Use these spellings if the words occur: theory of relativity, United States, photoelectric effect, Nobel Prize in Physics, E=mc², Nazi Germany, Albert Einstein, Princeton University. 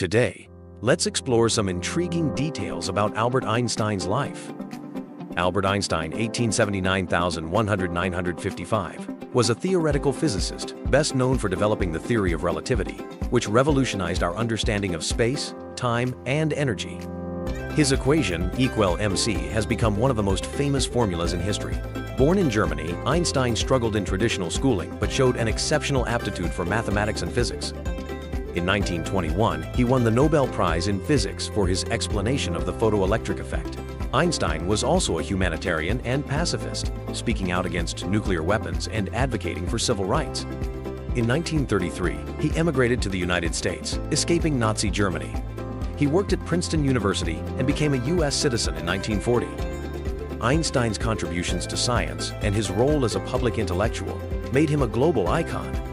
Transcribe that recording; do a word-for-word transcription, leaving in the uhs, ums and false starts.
Today, let's explore some intriguing details about Albert Einstein's life. Albert Einstein eighteen seventy-nine, one hundred to nine hundred fifty-five was a theoretical physicist best known for developing the theory of relativity, which revolutionized our understanding of space, time, and energy. His equation, E equals M C, has become one of the most famous formulas in history. Born in Germany, Einstein struggled in traditional schooling but showed an exceptional aptitude for mathematics and physics. In nineteen twenty-one, he won the Nobel Prize in Physics for his explanation of the photoelectric effect. Einstein was also a humanitarian and pacifist, speaking out against nuclear weapons and advocating for civil rights. In nineteen thirty-three, he emigrated to the United States, escaping Nazi Germany. He worked at Princeton University and became a U S citizen in nineteen forty. Einstein's contributions to science and his role as a public intellectual made him a global icon,